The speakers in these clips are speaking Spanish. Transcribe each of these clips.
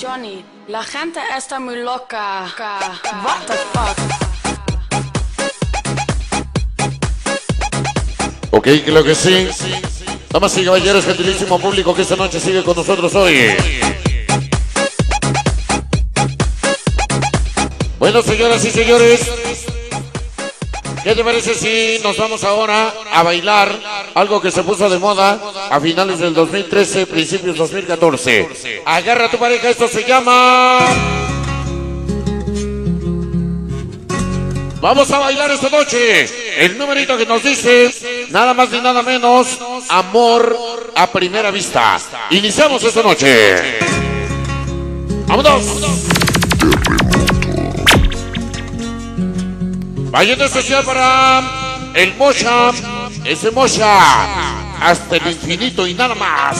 Johnny, la gente está muy loca. What the fuck. Ok, creo que sí. Damas y caballeros, gentilísimo público que esta noche sigue con nosotros hoy. Bueno, señoras y señores, ¿qué te parece si nos vamos ahora a bailar algo que se puso de moda a finales del 2013, principios 2014? Agarra a tu pareja, esto se llama... Vamos a bailar esta noche. El numerito que nos dice, nada más ni nada menos, amor a primera vista. Iniciamos esta noche. ¡Vámonos! Vaya especial para el Mosha, ese Mosha, hasta el infinito y nada más.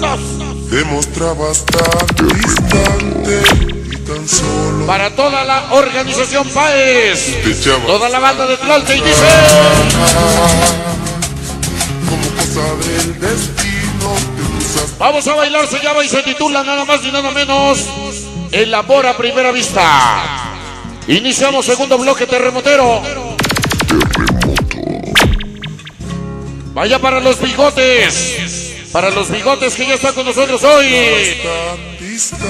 ¡Vámonos! Te mostrabas tan distante. Para toda la organización Páez, toda la banda de Tlalte, y dice: vamos a bailar, se llama y se titula nada más y nada menos El amor a primera vista. Iniciamos segundo bloque terremotero. Vaya para los bigotes, para los bigotes que ya están con nosotros hoy.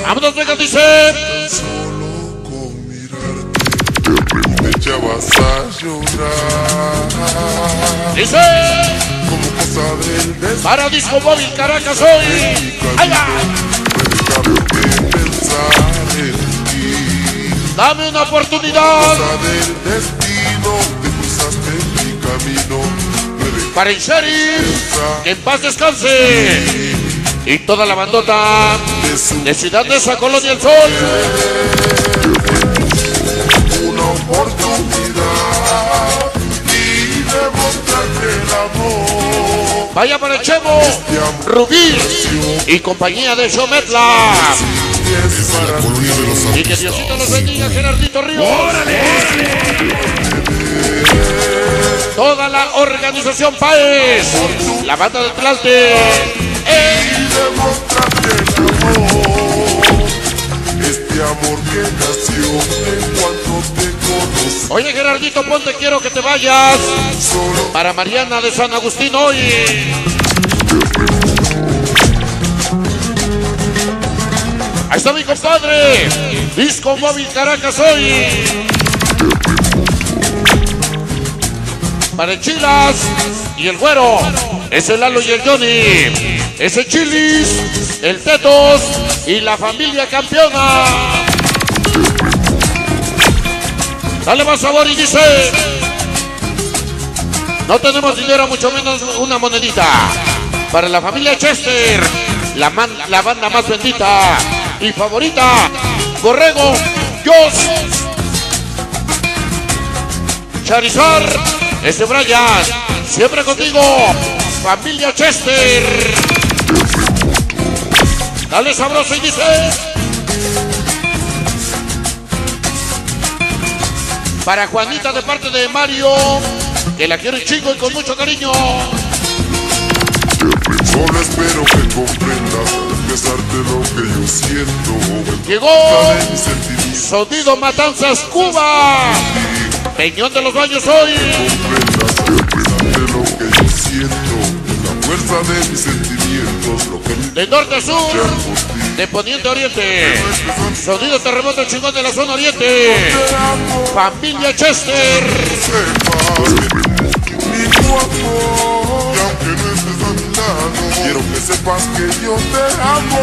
Vámonos, venga, dice. Solo con mirarte me echabas a llorar. Dice. Como cosa del destino. Para Disco Móvil Caracas hoy. Ahí va. Déjame pensar en ti. Dame una oportunidad. Como cosa del destino. Te cruzaste en mi camino. Para el sheriff. Que en paz descanse. Y toda la bandota de Ciudad de esa Colonia del Sol. Una oportunidad y demostrarte el amor. Vaya para el Chemo, Rubí y compañía de Xometla. Y que Diosito los bendiga, Gerardito Ríos. ¡Órale! Toda la organización Páez, la banda de Tlalte. Demostrarte el amor, este amor que nació en cuanto te conocí. Oye, Gerardito Ponte, quiero que te vayas solo para Mariana de San Agustín hoy. Ahí está mi compadre, Disco Móvil Caracas hoy. Para el Chilas y el Güero, es el Lalo y el Johnny. Es el Chilis, el Tetos y la familia campeona. Dale más sabor y dice: no tenemos dinero, mucho menos una monedita. Para la familia Chester, la banda más bendita y favorita, Borrego, Dios, Charizard, ese Brian, siempre contigo, familia Chester. Dale sabroso y dice: para Juanita de parte de Mario, que la quiere chico y con mucho cariño. Solo espero que comprendas pesarte lo que yo siento. Llegó Sonido Matanzas Cuba, Peñón de los Baños hoy. Lo que yo siento, la fuerza de mis sentimientos. De norte a sur, de poniente a oriente, Sonido Terremoto chingón de la zona oriente, familia Chester. Quiero que sepas que yo te amo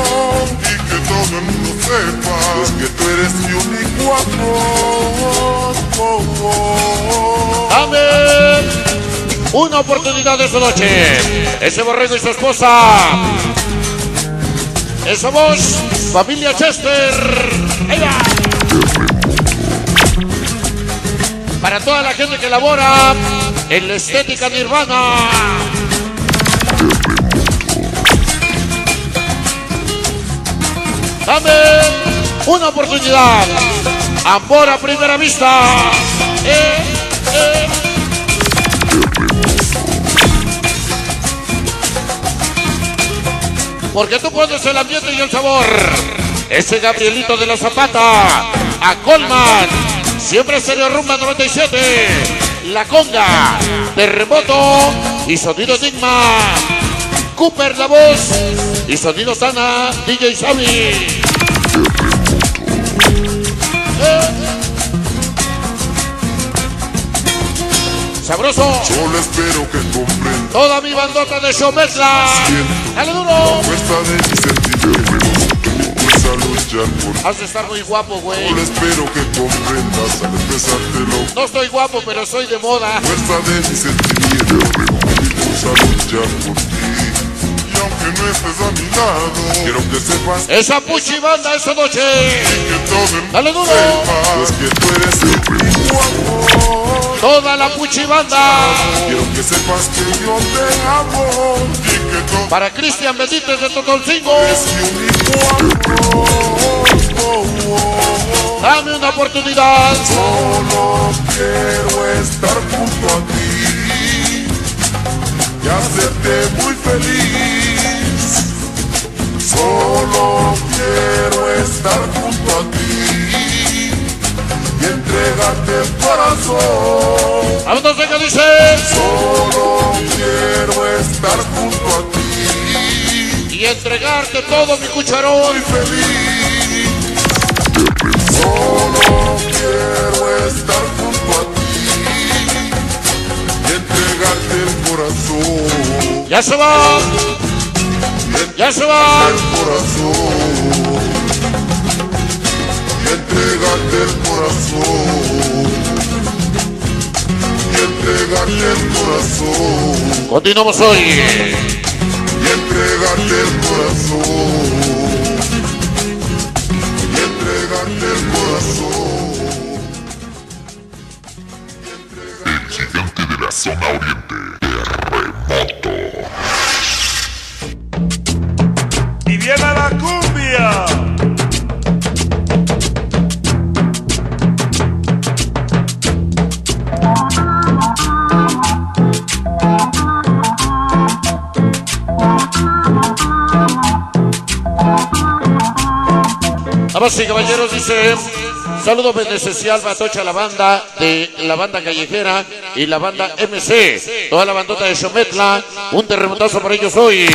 y que todo el mundo sepa que tú eres mi único amor. Amén. Una oportunidad de esta noche. Ese Borrego y su esposa. Esa voz, familia Chester. Ahí va. Para toda la gente que labora en la estética nirvana. Dame una oportunidad. Amor a primera vista. Porque tú pones el ambiente y el sabor. Ese Gabrielito de la Zapata, Acolman, siempre serio Rumba 97, La Conga, Terremoto y Sonido Enigma, Cooper la voz y Sonido Sana, DJ Sammy. Sabroso. Yo le espero que compren toda mi bandota de Xometla. Dale duro. Has de estar muy guapo, güey. Yo le espero que comprendas al expresártelo. No estoy guapo, pero soy de moda. Fuerza de mi sentimiento. Vamos a luchar por ti. Y aunque no estés a mi lado, quiero que sepas. Esa Puchi Banda esa noche. Dale duro. Pues que tú eres el guapo. Toda la Puchi Banda. Quiero que sepas que yo te amo. Para Cristian Benítez de Totoncingo. Dame una oportunidad. Solo quiero estar junto a ti y hacerte muy feliz. Solo quiero estar junto a ti. Entregate el corazón. Vámonos, venga, dice. Solo quiero estar junto a ti y entregarte todo mi cucharón. Soy feliz. Solo quiero estar junto a ti y entregarte el corazón. Ya se va. Ya se va. El corazón. Entregarte el corazón. Y entregarte el corazón. Continuamos hoy. Y entregarte el corazón. Y entregarte el corazón. El gigante de la zona oriente. Terremoto. Y viene la cumbia. Damas y caballeros, dice, saludo beneficial Batocha, la banda de la banda callejera y la banda MC, toda la bandota de Xometla, un terremotazo para ellos hoy.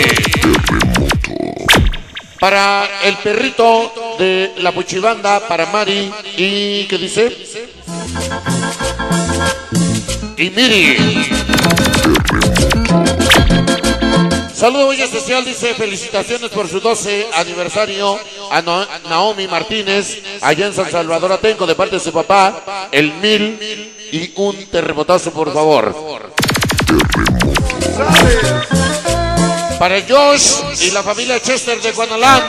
Para el perrito de la Puchibanda, para Mari y ¿qué dice? Y Miri. Saludo muy especial, dice, felicitaciones por su 12 aniversario a Naomi Martínez, allá en San Salvador Atenco, de parte de su papá, el 1000 y un terremotazo, por favor. Para Josh y la familia Chester de Cuanalán.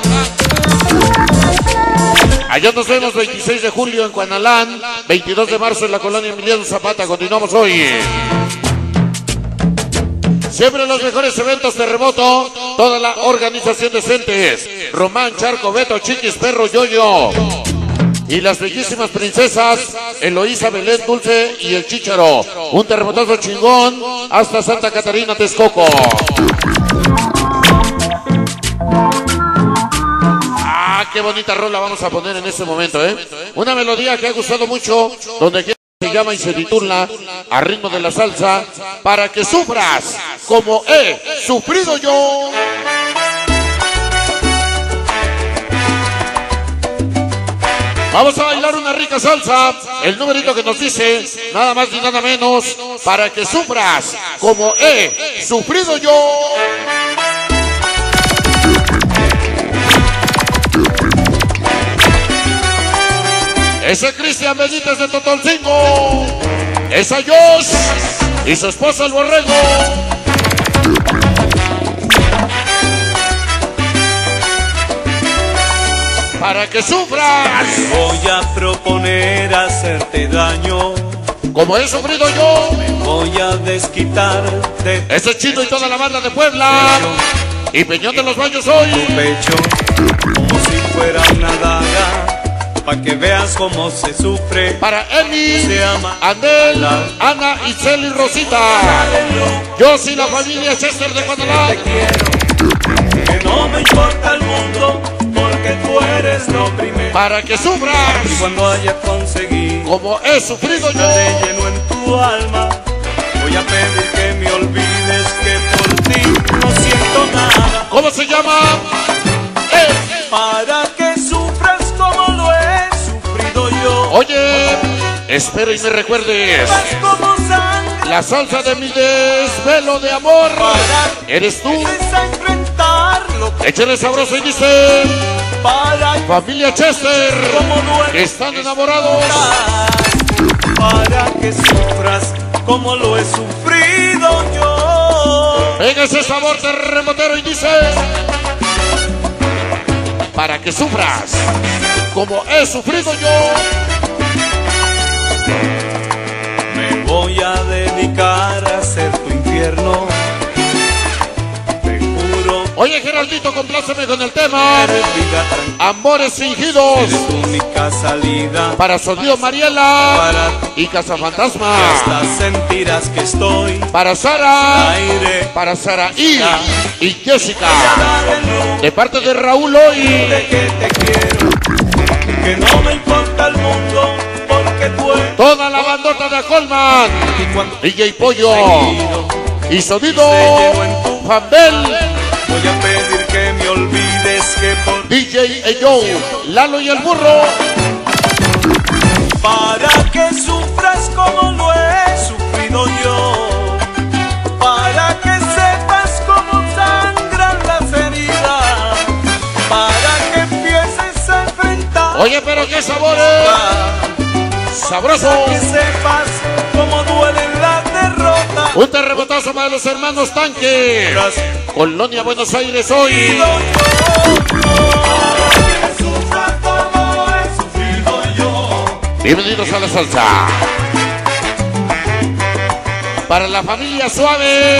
Allá nos vemos 26 de julio en Cuanalán, 22 de marzo en la colonia Emiliano Zapata. Continuamos hoy. Siempre los mejores eventos terremoto, toda la organización decentes. Román, Charco, Beto, Chiquis, Perro, Yoyo. Y las bellísimas princesas, Eloísa, Belén, Dulce y el Chícharo. Un terremotazo chingón hasta Santa Catarina, Texcoco. Ah, qué bonita rola vamos a poner en este momento, ¿eh? Una melodía que ha gustado mucho, donde se llama y se titula A Ritmo de la Salsa, para que sufras como he sufrido yo. Vamos a bailar una rica salsa. El numerito que nos dice, nada más ni nada menos, para que sufras como he sufrido yo. Ese Cristian Benítez de Totoncingo. Esa Josh y su esposa el Borrego. Para que sufras. Voy a proponer hacerte daño, como he sufrido yo. Me voy a desquitar de ese Chino y toda la banda de Puebla. Y Peñón de los Baños hoy. Tu pecho, como si fuera una daga, para que veas cómo se sufre. Para Emi, Andel, Ana, Isel y Rosita. Yo sí, la familia Chester de Cuanalán. Que no me importa el mundo, porque tú eres lo para que sufras. Y cuando hayas conseguido, como he sufrido yo, te lleno en tu alma, voy a pedir que me olvides, que por ti no siento nada. ¿Cómo se llama? Para que sufras como lo he sufrido yo. Oye, espero y me recuerdes la salsa de mi desvelo de amor. Eres tú. Échale sabroso y dice: Familia Chester, están enamorados. Para que sufras como lo he sufrido yo. Venga ese sabor terremotero y dice: para que sufras como he sufrido yo. Me voy a dedicar a ser tu infierno. Te juro. Oye, Geraldito, compláceme con el tema Amores fingidos. Eres tu única salida. Para Sonido Mariela y Cazafantasma. Hasta sentirás que estoy. Para Sara. Aire. Para Sara y Jessica. De parte de Raúl hoy. Dile que te quiero, que no me importa el mundo, porque tú eres toda la bandota de Acolman, DJ Pollo y Sonido Fambel. Voy a pedir que me olvides, que por DJ Eyo, Lalo y el Burro. Para que sufras como lo he sufrido yo. Oye, pero qué sabores sabrosos. Que sepas cómo duele la derrota. Un terremotazo para los hermanos Tanque. Colonia Buenos Aires hoy. Bienvenidos a la salsa. Para la familia Suave.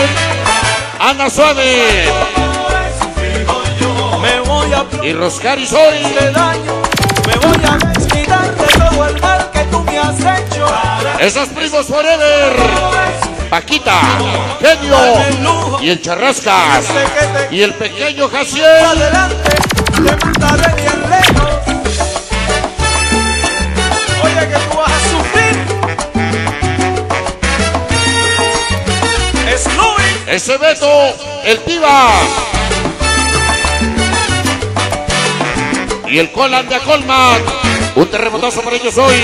Ana Suave. Y Roscari Soy. Me voy a desquitar de todo el mal que tú me has hecho. Esas primos forever. Paquita, Genio y el Charrascas y el pequeño Jaciel. Adelante, te mandaré bien lejos. Oye, que tú vas a sufrir. Es Luis. Ese Beto, el Tiba. Y el Colan de Acolman. Un terremotazo para ellos hoy.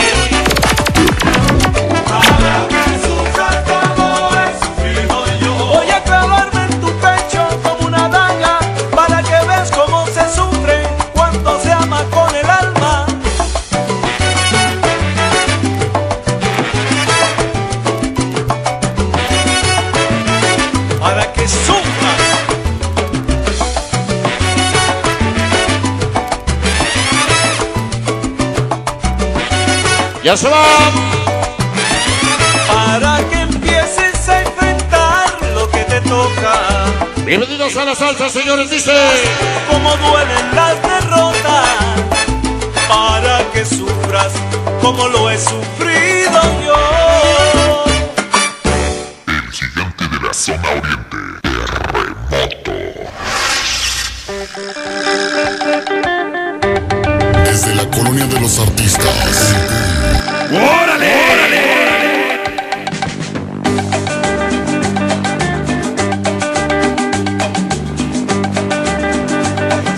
Para que sufras como he sufrido yo. Voy a clavarme en tu pecho como una daga, para que veas cómo se sufre cuando se ama con el alma. Para que sufras. Ya se van. Para que empieces a enfrentar lo que te toca. Bienvenidos a la salsa, señores, dice. Como duelen las derrotas. Para que sufras como lo he sufrido yo. El gigante de la zona oriente, Terremoto. Desde la Colonia de los Artistas. ¡Órale! ¡Órale!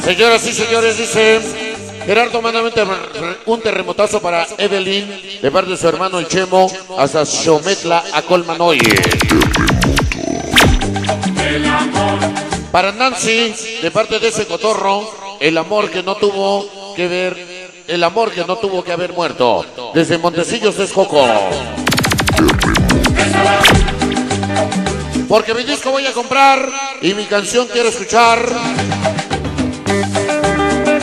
Señoras y señores, dice Gerardo Manamente, un terremotazo para Evelyn, de parte de su hermano el Chemo, hasta Xometla a Colmanoy. Para Nancy, de parte de ese cotorro, el amor que no tuvo que ver. El amor que no tuvo que haber muerto. Desde Montecillos es Joco. Porque mi disco voy a comprar y mi canción quiero escuchar.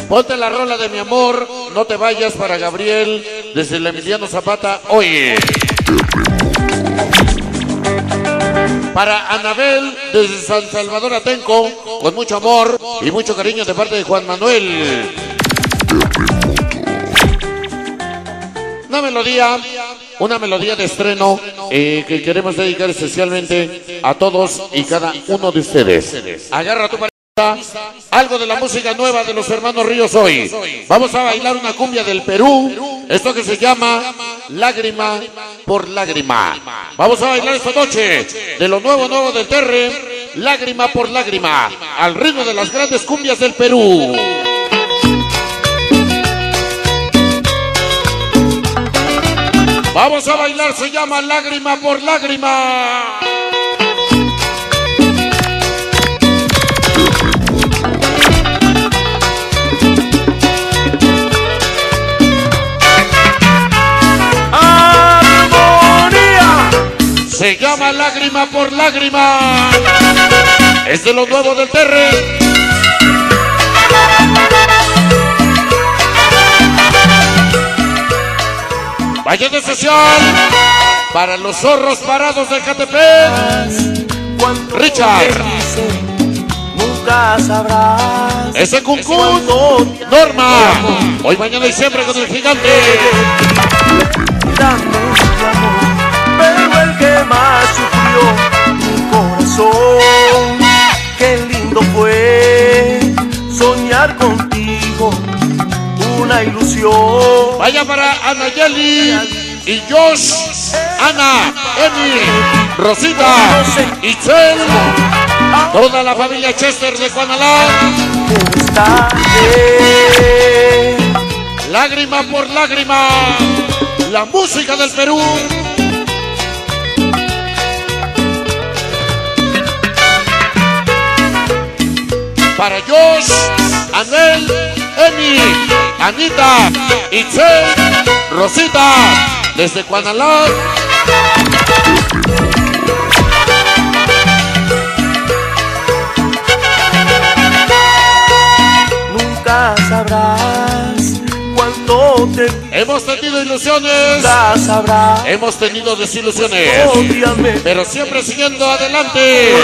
Ponte la rola de mi amor, no te vayas para Gabriel. Desde el Emiliano Zapata, oye. Para Anabel, desde San Salvador Atenco, con mucho amor y mucho cariño de parte de Juan Manuel. Una melodía de estreno que queremos dedicar especialmente a todos y cada uno de ustedes. Agarra tu pareja. Algo de la música nueva de los hermanos Ríos hoy. Vamos a bailar una cumbia del Perú, esto que se llama Lágrima por Lágrima. Vamos a bailar esta noche de lo nuevo del Terre, Lágrima por Lágrima, al ritmo de las grandes cumbias del Perú. Vamos a bailar, se llama Lágrima por Lágrima. Se llama Lágrima por Lágrima. Es de los nuevos del Terre. Valle de sesión para los zorros parados de Ecatepec. Richard. Nunca sabrás. Ese Cuncún. Norma. Hoy, mañana y siempre con el gigante. Pero el que más sufrió mi corazón, qué lindo fue soñar contigo, una ilusión. Vaya para Anayeli y Josh, Ana, Emi, Rosita, Itzel, toda la familia Chester de Cuanalán. Lágrima por lágrima, la música del Perú. Para Josh, Anel, Emi, Anita, Itzel, Rosita, desde Cuanalán. Nunca sabrás cuánto te... Hemos tenido ilusiones, hemos tenido desilusiones, pero siempre siguiendo adelante.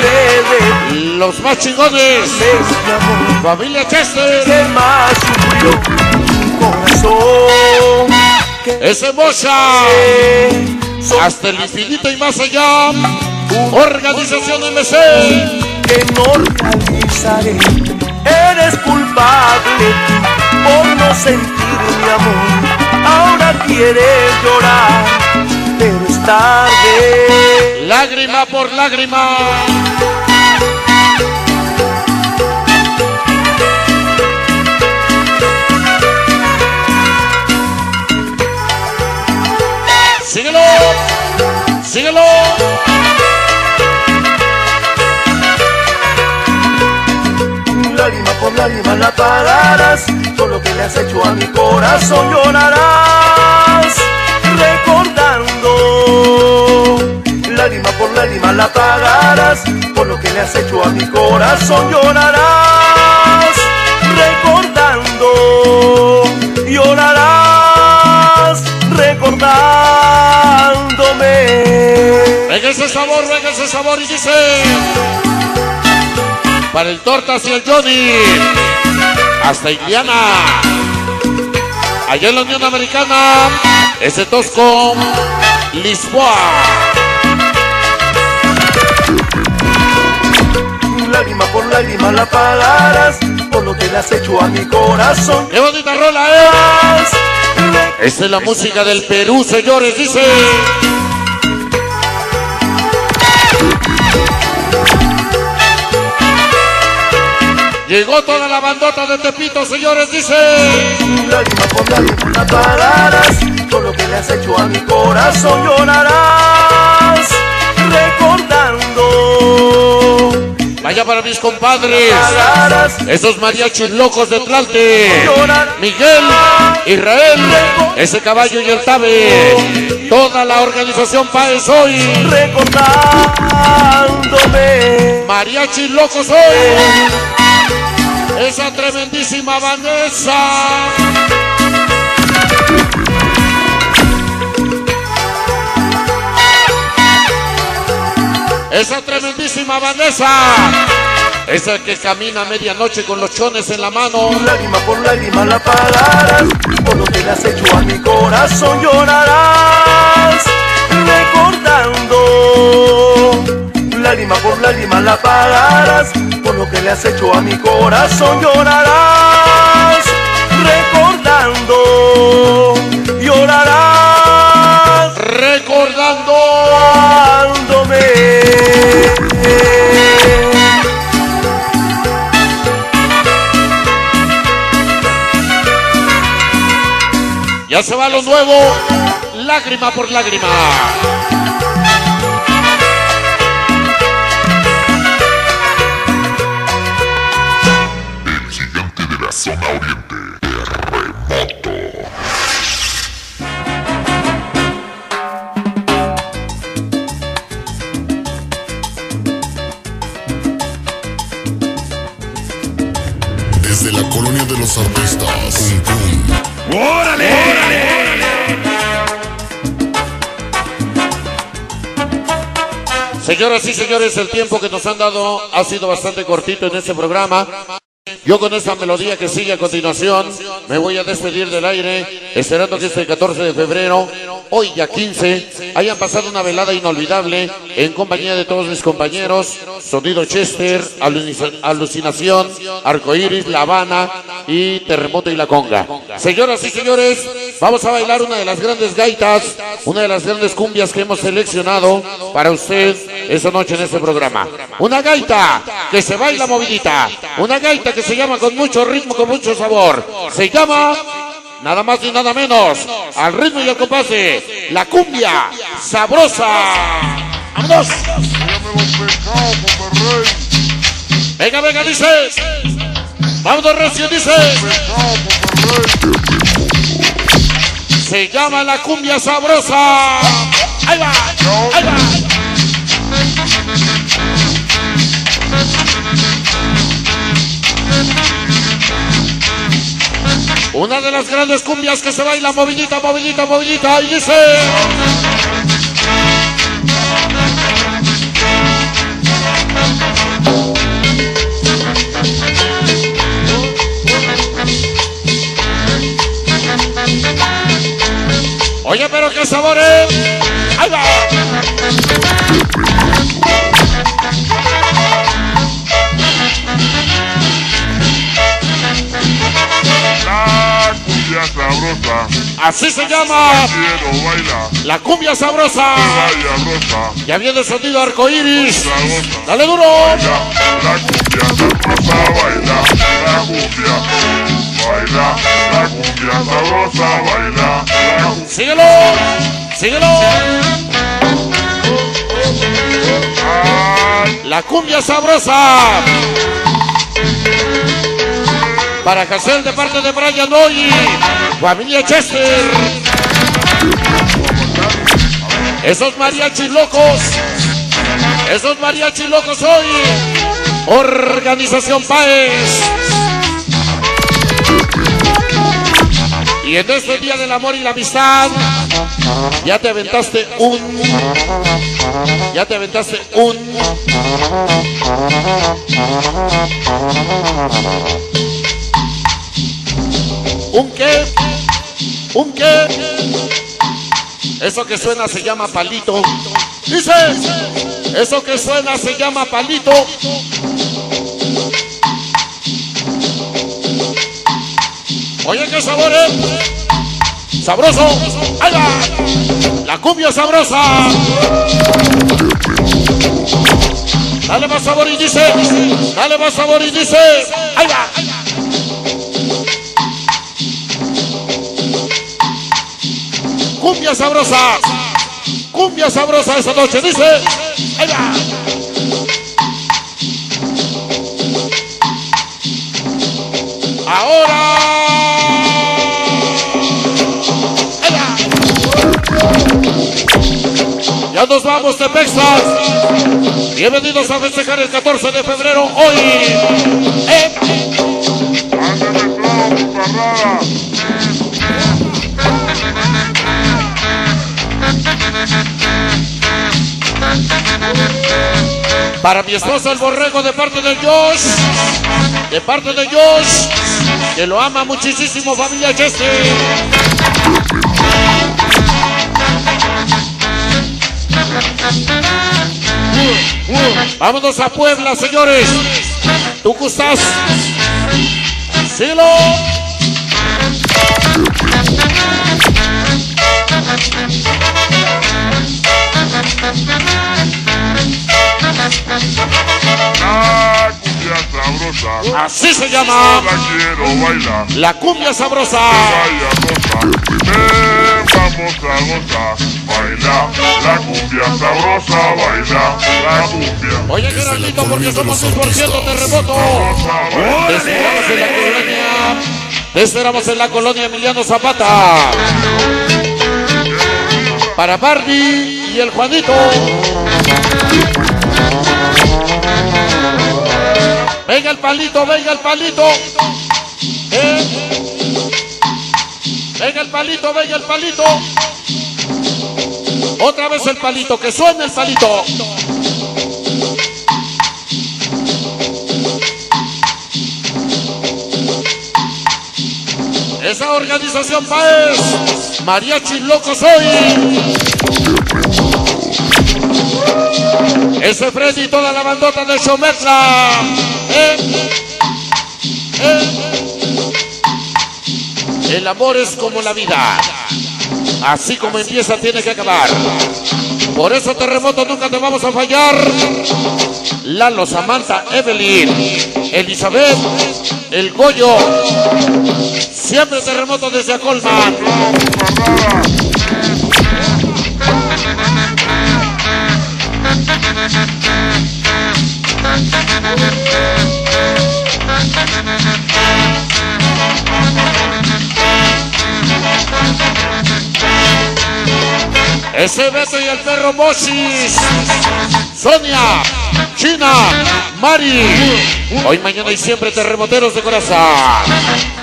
Los más chingones, familia Chester. Ese Mocha, hasta el infinito y más allá. Organización MC. Que no realizaré. Eres culpable por no sentir mi amor. Ahora quieres llorar, pero es tarde. Lágrima por lágrima. Síguelo, síguelo. Lágrima por lágrima la pararás. Todo lo que le has hecho a mi corazón llorarás, recordando. Lágrima por lágrima la pagarás. Por lo que le has hecho a mi corazón llorarás, recordando. Llorarás, recordándome. Venga ese sabor y dice. Para el Tortas y el Johnny. Hasta Indiana, allá en la Unión Americana, ese Tosco, Lisboa. Lágrima por lágrima la pagarás, por lo que le has hecho a mi corazón. ¡Qué bonita rola es! Esta es la música del Perú, señores, dice. Llegó toda la bandota de Tepito, señores, dice. Lágrima por lágrima la pararás, todo lo que le has hecho a mi corazón llorarás, recordando. Vaya para mis compadres, esos mariachis locos de Tlalte, Miguel, Israel, ese caballo y el tabe, toda la organización Páez hoy, recordándome. Mariachis locos hoy. Esa tremendísima Vanessa. Esa tremendísima Vanessa. Esa que camina a medianoche con los chones en la mano. Lágrima por lágrima la pagarás. Por lo que le has hecho a mi corazón llorarás, recordando. Lágrima por lágrima la pagarás. Por lo que le has hecho a mi corazón, llorarás recordando, llorarás recordándome. Ya se va lo nuevo, lágrima por lágrima. El gigante de la zona oriente, Terremoto. Desde la Colonia de los Artistas, Cum Cum. ¡Órale! ¡Órale! Señoras y señores, el tiempo que nos han dado ha sido bastante cortito en este programa. Yo con esta melodía que sigue a continuación me voy a despedir del aire, esperando que este 14 de febrero, hoy ya 15, hayan pasado una velada inolvidable en compañía de todos mis compañeros, Sonido Chester, Alucinación, Arcoíris, La Habana y Terremoto y La Conga. Señoras y señores, vamos a bailar una de las grandes gaitas, una de las grandes cumbias que hemos seleccionado para usted esta noche en este programa. Una gaita que se baila movidita, una gaita que se llama con mucho ritmo, con mucho sabor. Se llama, nada más ni nada menos, al ritmo y al compás, la cumbia sabrosa. ¡Vámonos! Venga, venga, dice. Vámonos, recio, dice. Se llama la cumbia sabrosa. Ahí va, ahí va. Una de las grandes cumbias que se baila movidita, movidita, movidita, y dice... Oye, pero qué sabores. Ahí va. La cumbia sabrosa. Así se llama. Quiero bailar. La cumbia sabrosa. Ya viene sonido arcoíris. Dale duro. Baila, la cumbia sabrosa baila. La cumbia. Baila, la cumbia sabrosa, baila. Síguelo, síguelo. La cumbia sabrosa. Para Casel de parte de Brian Hoy, familia Chester. Esos mariachis locos. Esos mariachis locos hoy. Organización Páez. Y en este día del amor y la amistad, ya te aventaste un. ¿Un qué? ¿Un qué? Eso que suena se llama palito. Dices, eso que suena se llama palito. Oye, qué sabor, sabroso. Ahí va. La cumbia sabrosa. Dale más sabor y dice. Dale más sabor y dice. Ahí va. Cumbia sabrosa. Cumbia sabrosa esta noche, dice. Ahí va. Ahora. Ya nos vamos de Tepexpan. Bienvenidos a festejar el 14 de febrero hoy. Para mi esposa el borrego de parte de Dios. De parte de Dios, que lo ama muchísimo, familia Chester. Vámonos a Puebla, señores. ¿Tú gustas? ¡Silo! La cumbia sabrosa, así se llama. La quiero bailar. La cumbia sabrosa. Vamos a gozar, baila, la cumbia sabrosa, baila, la cumbia. Oye, Gerardito, porque somos un porciento terremoto. Te esperamos en la colonia. Te esperamos en la colonia Emiliano Zapata. Para Barney y el Juanito. Venga el palito, venga el palito. Venga el palito, venga el palito. Otra vez el palito, que suene el palito. Esa organización Páez, Mariachis Locos hoy. Ese Freddy y toda la bandota de Xometla. El amor es como la vida, así como empieza tiene que acabar. Por eso terremoto nunca te vamos a fallar. Lalo, Samantha, Evelyn, Elizabeth, el Goyo, siempre terremoto desde Acolman. Ese Beto y el perro Moshis, Sonia, China, Mari. Hoy, mañana y siempre terremoteros de corazón.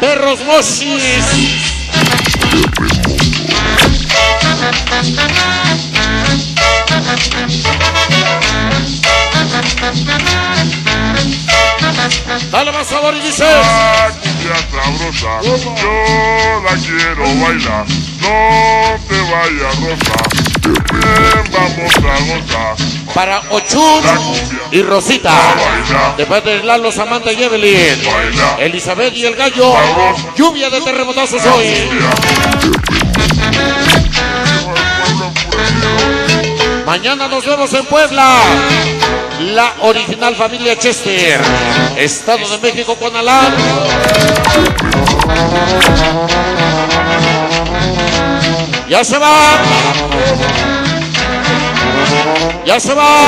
Perros Moshis. Dale más sabor y dice. La cumbia sabrosa, yo la quiero bailar. No te vayas, Rosa. Vamos a gozar. Para Ochun y Rosita, después de Lalo, Samantha y Evelyn, Elizabeth y el Gallo, lluvia de terremotazos hoy. Mañana nos vemos en Puebla, la original familia Chester, Estado de México, Cuanalán. Ya se va. Ya se va.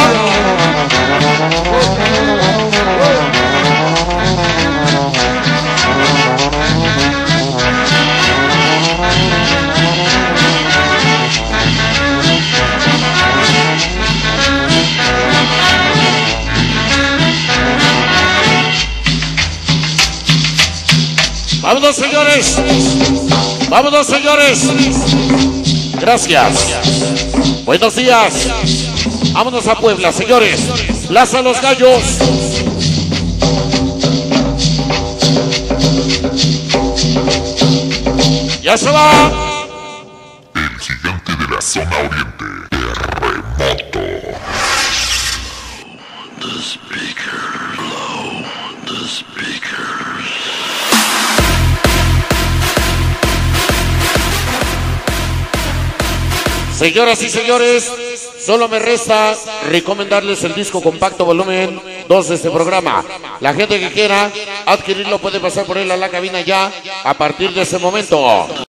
Vámonos, señores. Vámonos, señores. Gracias. Buenos días. Vámonos a Puebla, señores. Plaza Los Gallos. Ya se va. El gigante de la zona oriente. Terremoto. The speaker low. The speaker. Señoras y señores, solo me resta recomendarles el disco compacto volumen 2 de este programa. La gente que quiera adquirirlo puede pasar por él a la cabina ya a partir de ese momento.